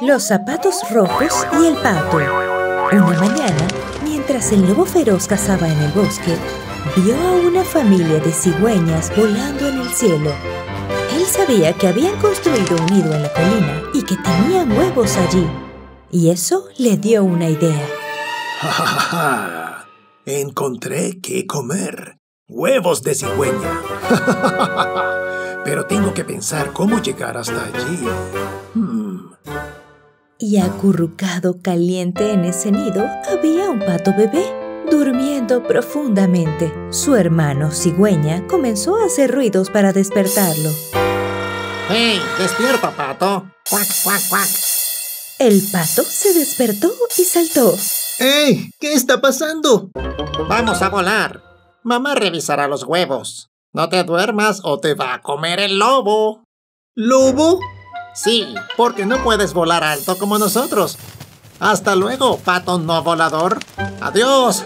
Los zapatos rojos y el pato. Una mañana, mientras el lobo feroz cazaba en el bosque, vio a una familia de cigüeñas volando en el cielo. Él sabía que habían construido un nido en la colina y que tenían huevos allí. Y eso le dio una idea. ¡Ja, ja, ja, ja! Encontré qué comer. ¡Huevos de cigüeña! ¡Ja, ja, ja, ja! Pero tengo que pensar cómo llegar hasta allí. Y acurrucado caliente en ese nido, había un pato bebé, durmiendo profundamente. Su hermano cigüeña comenzó a hacer ruidos para despertarlo. ¡Hey! ¡Despierta, pato! ¡Cuac, cuac, cuac! El pato se despertó y saltó. ¡Hey! ¿Qué está pasando? ¡Vamos a volar! Mamá revisará los huevos. No te duermas o te va a comer el lobo. ¿Lobo? Sí, porque no puedes volar alto como nosotros. ¡Hasta luego, pato no volador! ¡Adiós!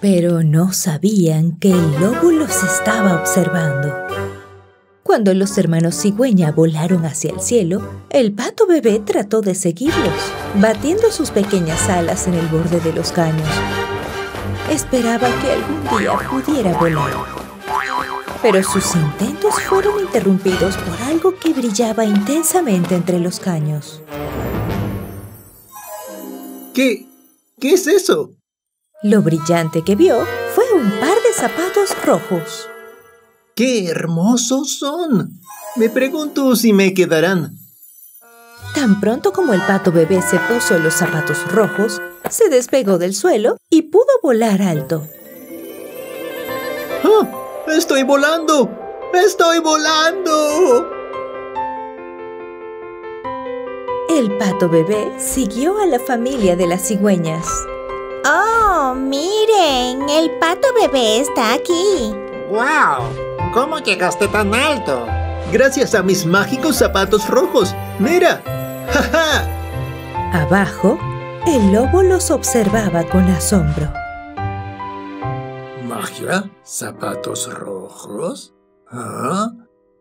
Pero no sabían que el lobo los estaba observando. Cuando los hermanos cigüeña volaron hacia el cielo, el pato bebé trató de seguirlos, batiendo sus pequeñas alas en el borde de los caños. Esperaba que algún día pudiera volar. Pero sus intentos fueron interrumpidos por algo que brillaba intensamente entre los caños. ¿Qué es eso? Lo brillante que vio fue un par de zapatos rojos. ¡Qué hermosos son! Me pregunto si me quedarán. Tan pronto como el pato bebé se puso los zapatos rojos, se despegó del suelo y pudo volar alto. ¡Ah! ¡Estoy volando! ¡Estoy volando! El pato bebé siguió a la familia de las cigüeñas. ¡Oh, miren! ¡El pato bebé está aquí! ¡Guau! Wow, ¿cómo llegaste tan alto? Gracias a mis mágicos zapatos rojos. ¡Mira! ¡Ja, ja! Abajo, el lobo los observaba con asombro. ¿Magia? ¿Zapatos rojos? ¿Ah?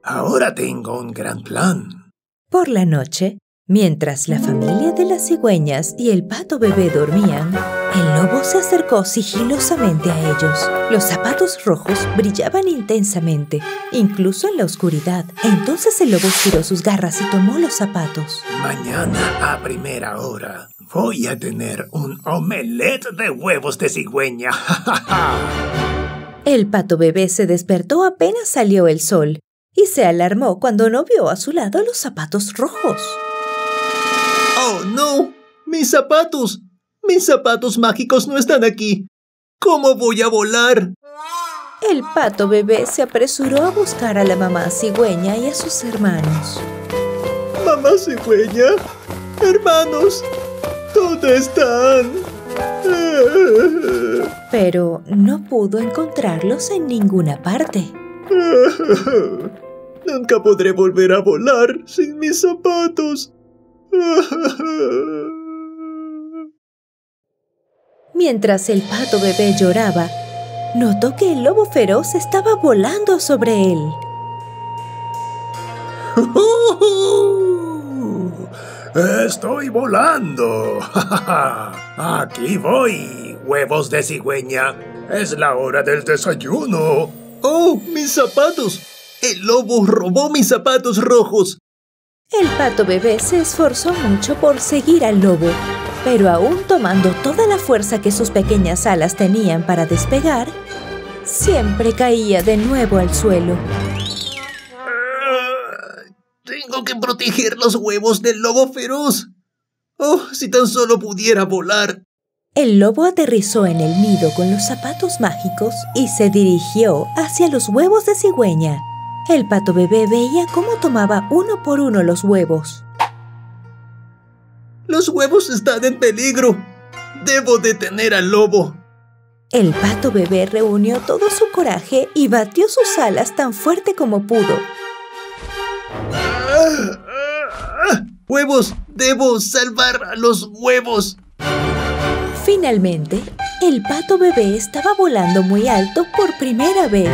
Ahora tengo un gran plan. Por la noche, mientras la familia de las cigüeñas y el pato bebé dormían, el lobo se acercó sigilosamente a ellos. Los zapatos rojos brillaban intensamente, incluso en la oscuridad. Entonces el lobo estiró sus garras y tomó los zapatos. Mañana a primera hora voy a tener un omelette de huevos de cigüeña. El pato bebé se despertó apenas salió el sol y se alarmó cuando no vio a su lado los zapatos rojos. ¡Oh, no! ¡Mis zapatos! ¡Mis zapatos mágicos no están aquí! ¿Cómo voy a volar? El pato bebé se apresuró a buscar a la mamá cigüeña y a sus hermanos. ¿Mamá cigüeña? ¡Hermanos! ¿Dónde están? Pero no pudo encontrarlos en ninguna parte. Nunca podré volver a volar sin mis zapatos. Mientras el pato bebé lloraba, notó que el lobo feroz estaba volando sobre él. ¡Estoy volando! ¡Aquí voy, huevos de cigüeña! ¡Es la hora del desayuno! ¡Oh, mis zapatos! ¡El lobo robó mis zapatos rojos! El pato bebé se esforzó mucho por seguir al lobo, pero aún tomando toda la fuerza que sus pequeñas alas tenían para despegar, siempre caía de nuevo al suelo. Tengo que proteger los huevos del lobo feroz. ¡Oh, si tan solo pudiera volar! El lobo aterrizó en el nido con los zapatos mágicos y se dirigió hacia los huevos de cigüeña. El pato bebé veía cómo tomaba uno por uno los huevos. ¡Los huevos están en peligro! ¡Debo detener al lobo! El pato bebé reunió todo su coraje y batió sus alas tan fuerte como pudo. ¡Huevos! ¡Debo salvar a los huevos! Finalmente, el pato bebé estaba volando muy alto por primera vez.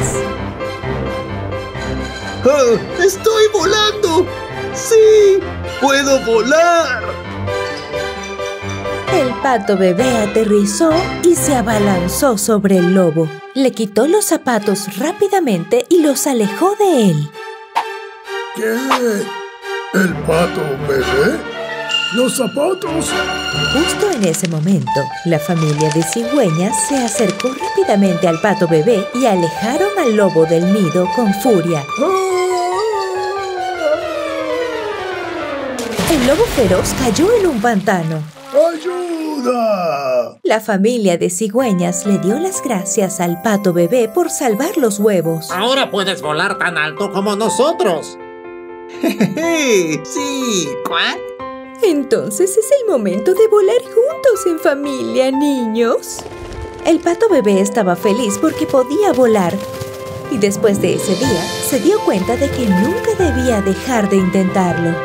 ¡Oh, estoy volando! ¡Sí! puedo volar! El pato bebé aterrizó y se abalanzó sobre el lobo. Le quitó los zapatos rápidamente y los alejó de él. ¿Qué? ¿El pato bebé? ¡Los zapatos! Justo en ese momento, la familia de cigüeñas se acercó rápidamente al pato bebé y alejaron al lobo del nido con furia. El lobo feroz cayó en un pantano. ¡Ayuda! La familia de cigüeñas le dio las gracias al pato bebé por salvar los huevos. ¡Ahora puedes volar tan alto como nosotros! ¡Sí! ¿Cuál? Entonces es el momento de volar juntos en familia, niños. El pato bebé estaba feliz porque podía volar. Y después de ese día, se dio cuenta de que nunca debía dejar de intentarlo.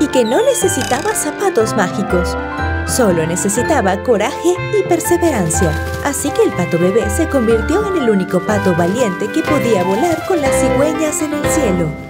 Y que no necesitaba zapatos mágicos. Solo necesitaba coraje y perseverancia. Así que el pato bebé se convirtió en el único pato valiente que podía volar con las cigüeñas en el cielo.